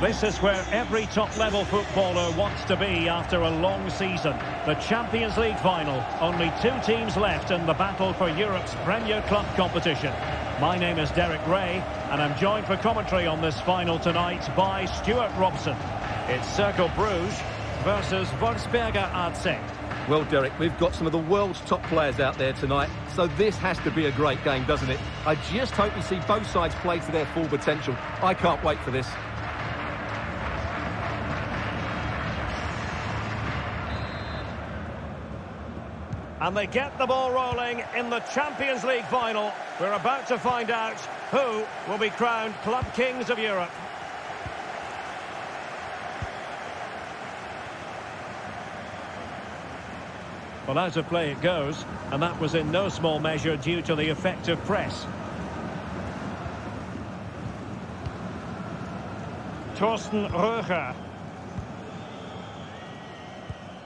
This is where every top-level footballer wants to be after a long season. The Champions League final. Only two teams left in the battle for Europe's Premier Club competition. My name is Derek Ray, and I'm joined for commentary on this final tonight by Stuart Robson. It's Cercle Brugge versus Wolfsberger AC. Well, Derek, we've got some of the world's top players out there tonight, so this has to be a great game, doesn't it? I just hope we see both sides play to their full potential. I can't wait for this. And they get the ball rolling in the Champions League final. We're about to find out who will be crowned Club Kings of Europe. Well, out of play it goes, and that was in no small measure due to the effective press. Torsten Röcher.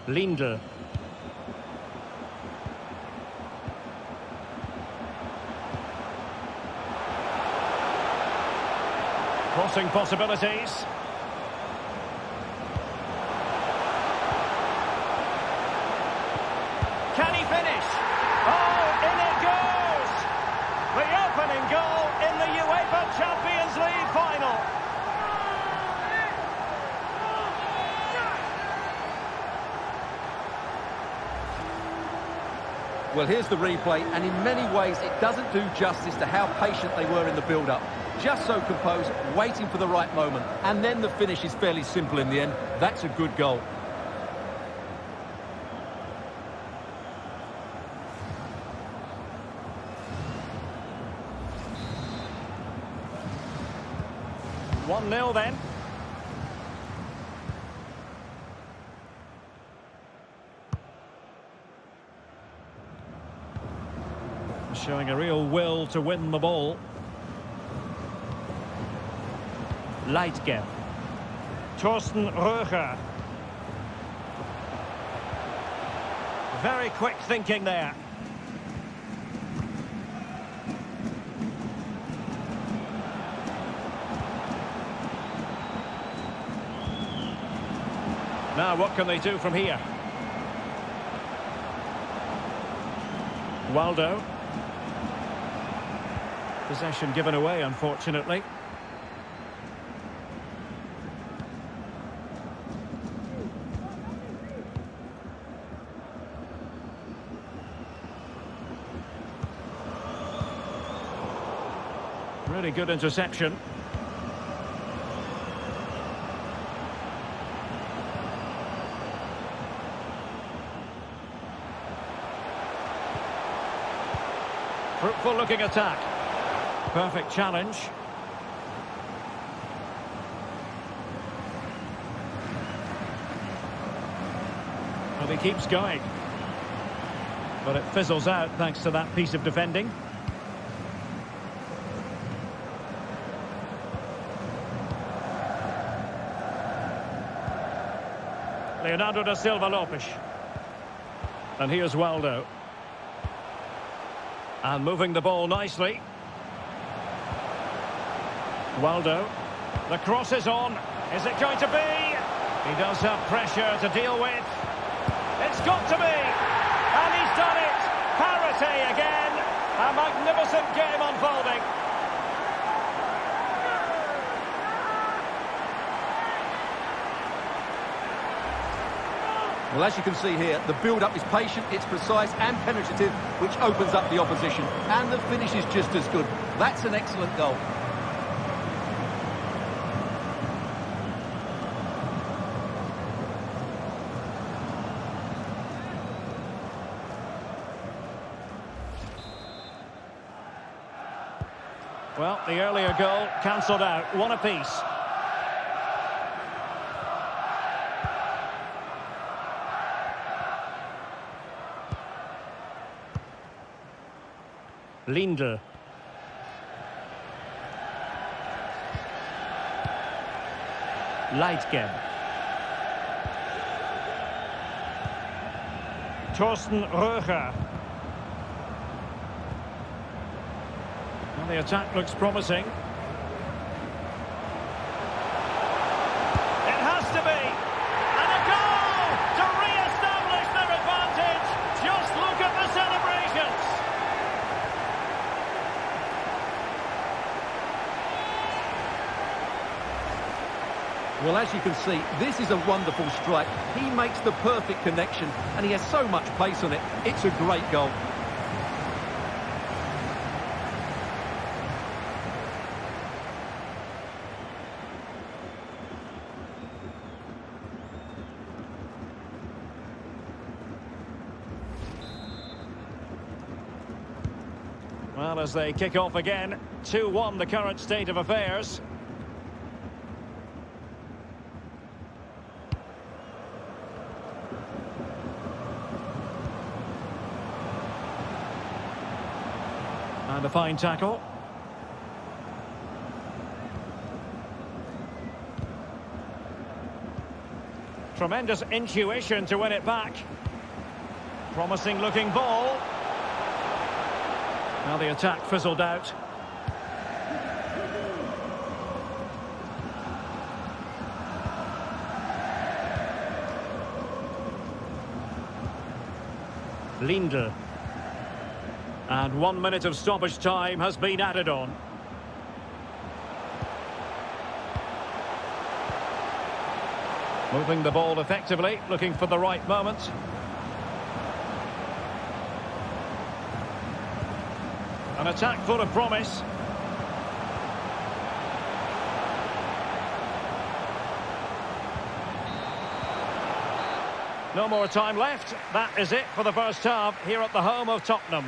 Lindel. Crossing possibilities. Well, here's the replay, and in many ways it doesn't do justice to how patient they were in the build-up. Just so composed, waiting for the right moment. And then the finish is fairly simple in the end. That's a good goal. One nil then. Showing a real will to win the ball. Leitgeb. Torsten Röcher. Very quick thinking there. Now what can they do from here? Waldo. Possession given away, unfortunately. Really good interception. Fruitful looking attack. Perfect challenge. Well, he keeps going. But it fizzles out thanks to that piece of defending. Leonardo da Silva Lopes. And here's Waldo. And moving the ball nicely. Waldo. The cross is on. Is it going to be? He does have pressure to deal with. It's got to be! And he's done it! Parity again! A magnificent game unfolding. Well, as you can see here, the build-up is patient, it's precise and penetrative, which opens up the opposition. And the finish is just as good. That's an excellent goal. Well, the earlier goal cancelled out. One apiece. Lindel. Leitgeb. Torsten Röcher. Well, the attack looks promising. It has to be. And a goal to re-establish their advantage. Just look at the celebrations. Well, as you can see, this is a wonderful strike. He makes the perfect connection, and he has so much pace on it. It's a great goal. Well, as they kick off again, 2-1 the current state of affairs. And a fine tackle. Tremendous intuition to win it back. Promising looking ball. Now the attack fizzled out. Lindel. And 1 minute of stoppage time has been added on. Moving the ball effectively, looking for the right moment. An attack full of promise. No more time left. That is it for the first half here at the home of Tottenham.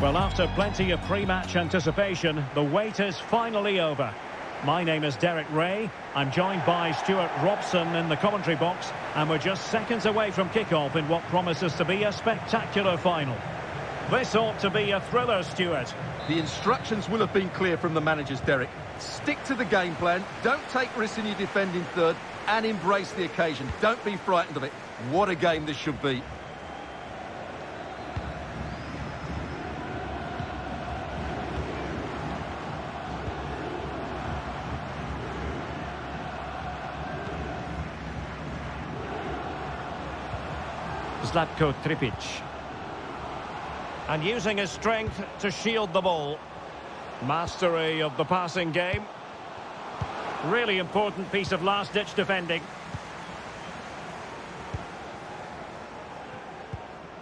Well, after plenty of pre-match anticipation, the wait is finally over. My name is Derek Ray. I'm joined by Stuart Robson in the commentary box, and we're just seconds away from kick-off in what promises to be a spectacular final. This ought to be a thriller, Stuart. The instructions will have been clear from the managers, Derek. Stick to the game plan, don't take risks in your defending third, and embrace the occasion. Don't be frightened of it. What a game this should be. Zlatko Tripic. And using his strength to shield the ball. Mastery of the passing game. Really important piece of last-ditch defending.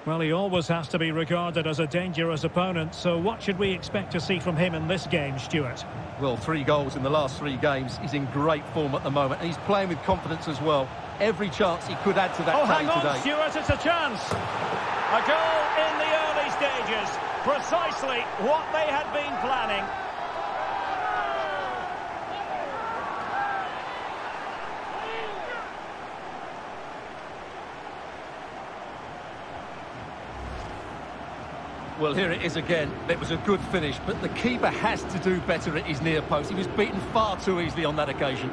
Well, he always has to be regarded as a dangerous opponent, so what should we expect to see from him in this game, Stuart? Well, 3 goals in the last 3 games. He's in great form at the moment, and he's playing with confidence as well. Every chance he could add to that tally today. Oh, hang on, Stuart, it's a chance. A goal in the early stages. Precisely what they had been planning. Well, here it is again. It was a good finish, but the keeper has to do better at his near post. He was beaten far too easily on that occasion.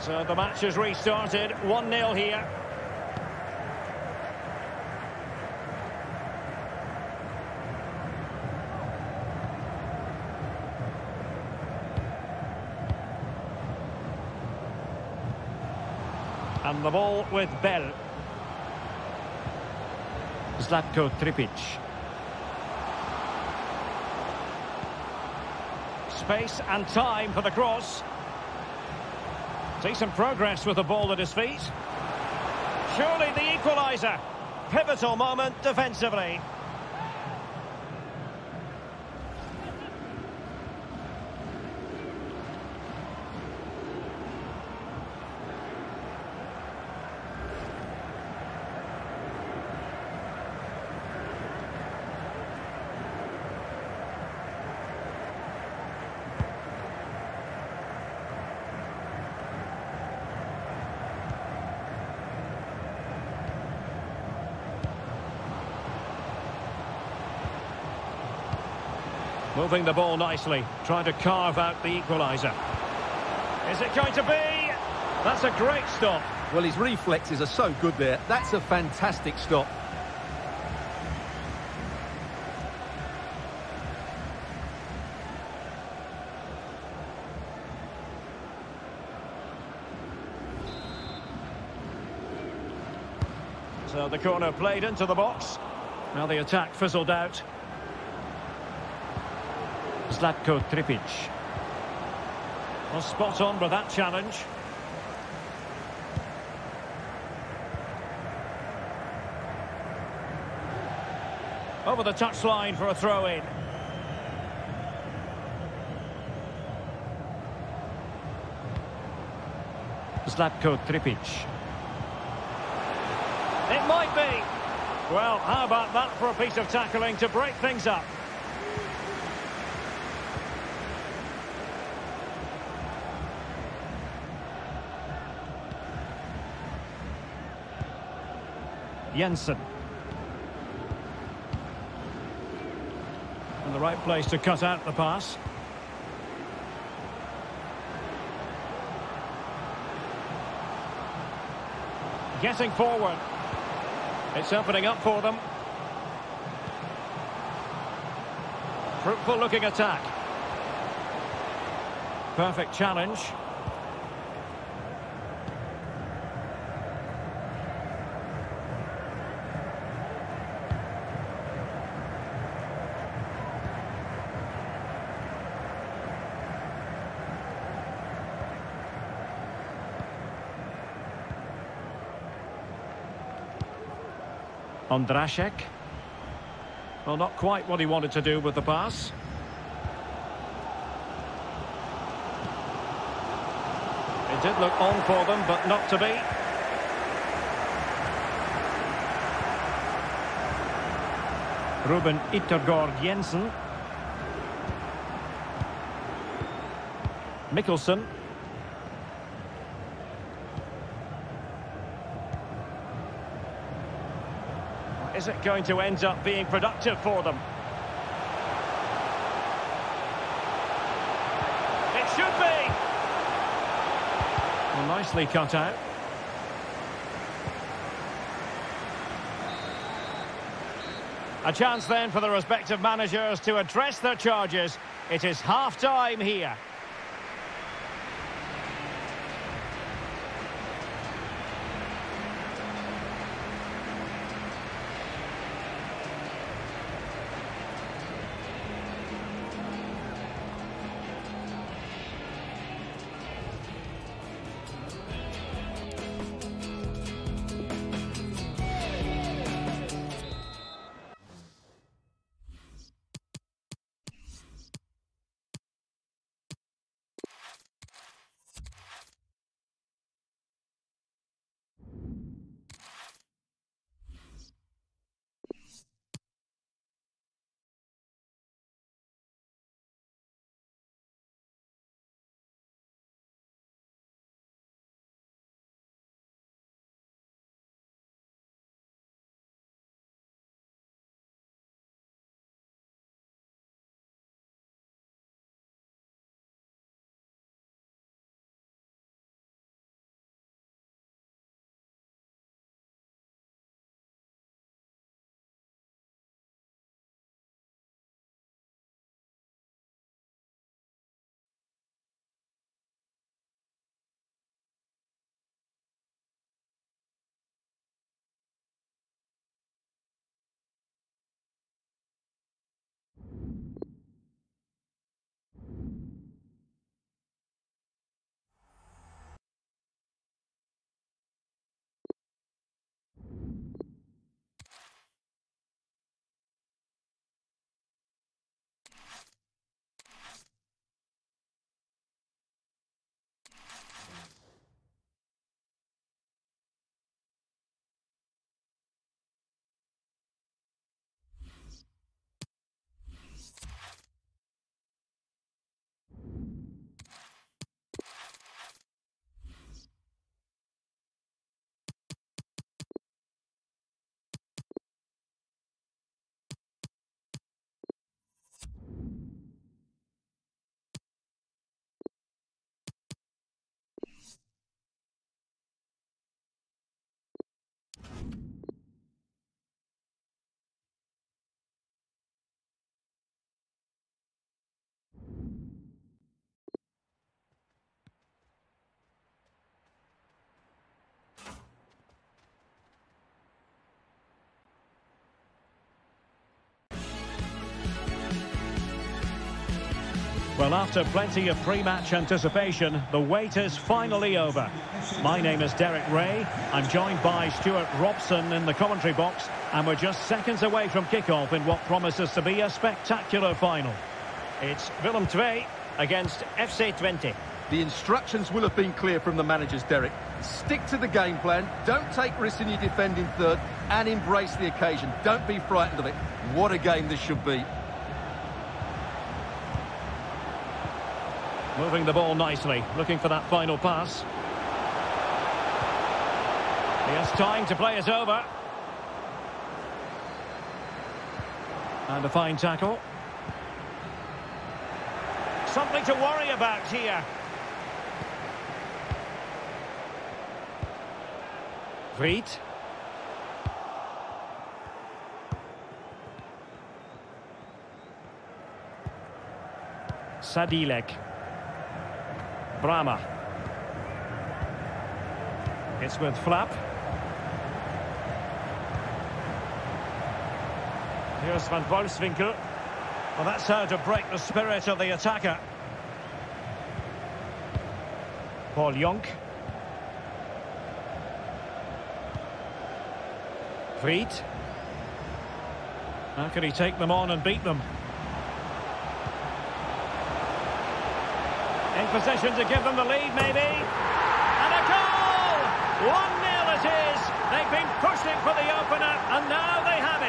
So the match has restarted, 1-0 here. And the ball with Bell. Zlatko Tripic. Space and time for the cross. Decent progress with the ball at his feet. Surely the equaliser. Pivotal moment defensively. Moving the ball nicely, trying to carve out the equaliser. Is it going to be? That's a great stop. Well, his reflexes are so good there. That's a fantastic stop. So the corner played into the box. Now the attack fizzled out. Zlatko Tripic. Well, spot on with that challenge. Over the touchline for a throw-in. Zlatko Tripic. It might be. Well, how about that for a piece of tackling to break things up? Jensen. In the right place to cut out the pass. Getting forward. It's opening up for them. Fruitful looking attack. Perfect challenge. Andrashek. Well, not quite what he wanted to do with the pass. It did look on for them, but not to be. Ruben Ittergord Jensen. Mikkelsen. Is it going to end up being productive for them? It should be! Well, nicely cut out. A chance then for the respective managers to address their charges. It is half-time here. Well, after plenty of pre-match anticipation, the wait is finally over. My name is Derek Ray. I'm joined by Stuart Robson in the commentary box, and we're just seconds away from kickoff in what promises to be a spectacular final. It's Willem Twee against FC 20. The instructions will have been clear from the managers, Derek. Stick to the game plan, don't take risks in your defending third, and embrace the occasion. Don't be frightened of it. What a game this should be. Moving the ball nicely, looking for that final pass. He has time to play it over. And a fine tackle. Something to worry about here. Fried. Sadilek. Brahma. It's with Flapp. Here's Van Bolswinkel. Well, that's how to break the spirit of the attacker. Paul Yonk. Vreede. How can he take them on and beat them? In position to give them the lead, maybe. And a goal! 1-0 it is. They've been pushing for the opener, and now they have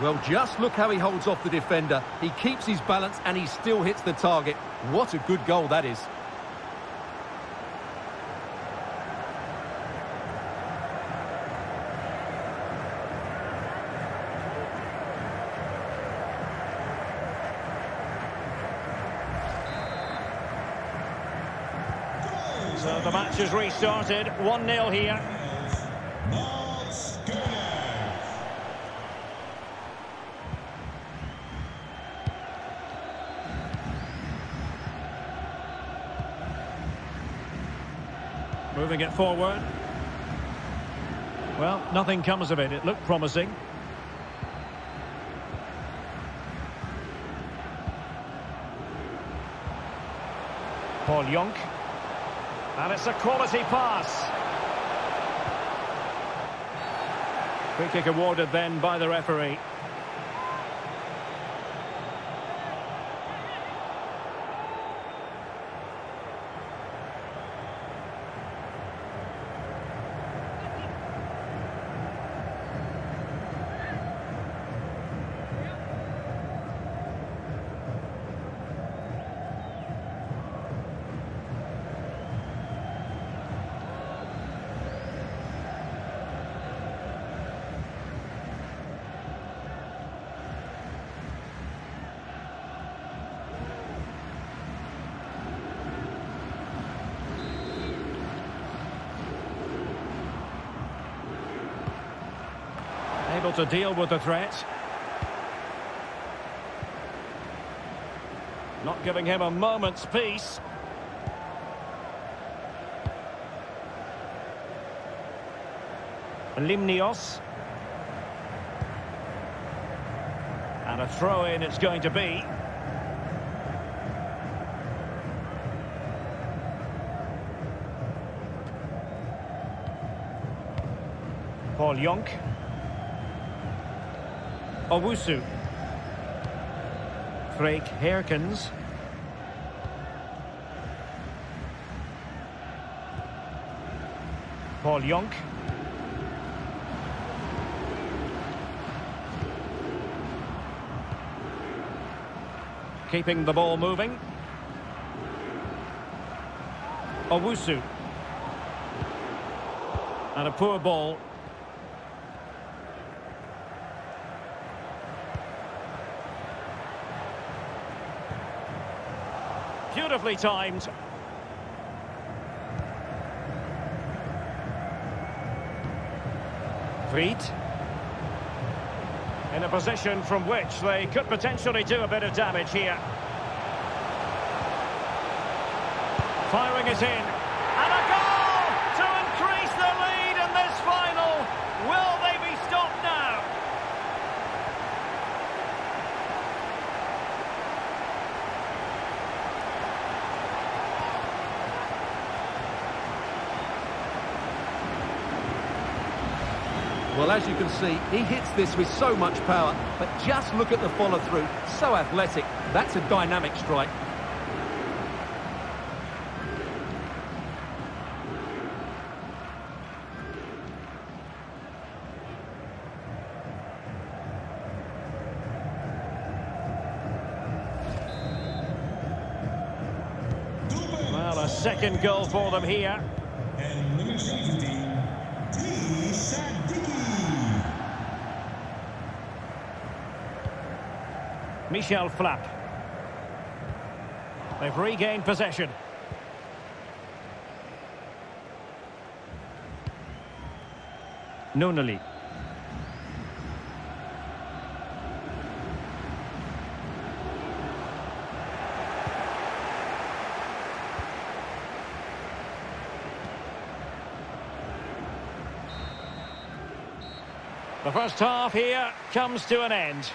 it. Well, just look how he holds off the defender. He keeps his balance, and he still hits the target. What a good goal that is. So the match has restarted, 1-0 here. Moving it forward. Well, nothing comes of it. It looked promising. Paul Jonk. And it's a quality pass. Free kick awarded then by the referee. To deal with the threat, not giving him a moment's peace. Limnios, and a throw in it's going to be. Paul Jonk. Owusu. Frank Herkins. Paul Yonk. Keeping the ball moving. Owusu. And a poor ball. Beautifully timed. Fried. In a position from which they could potentially do a bit of damage here. Firing it in. And a goal to increase the lead in this final. Will they be stopped now? Well, as you can see, he hits this with so much power, but just look at the follow-through. So athletic. That's a dynamic strike. Well, a second goal for them here. And number 17, Michel Flapp. They've regained possession. Nunally. The first half here comes to an end.